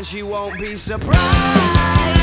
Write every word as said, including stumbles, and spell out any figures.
and you won't be surprised.